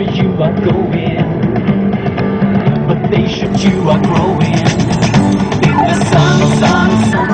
where you are going, but they should, you are growing in the sun.